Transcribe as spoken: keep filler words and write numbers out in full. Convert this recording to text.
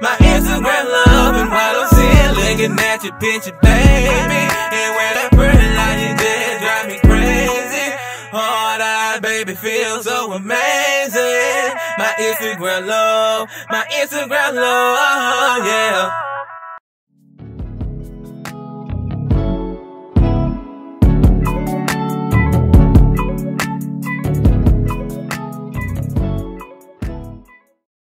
My Instagram love, and while I'm sitting looking at your picture, baby, and when that pretty light, you just drive me crazy. Oh, that baby feels so amazing. My Instagram love, my Instagram love, yeah.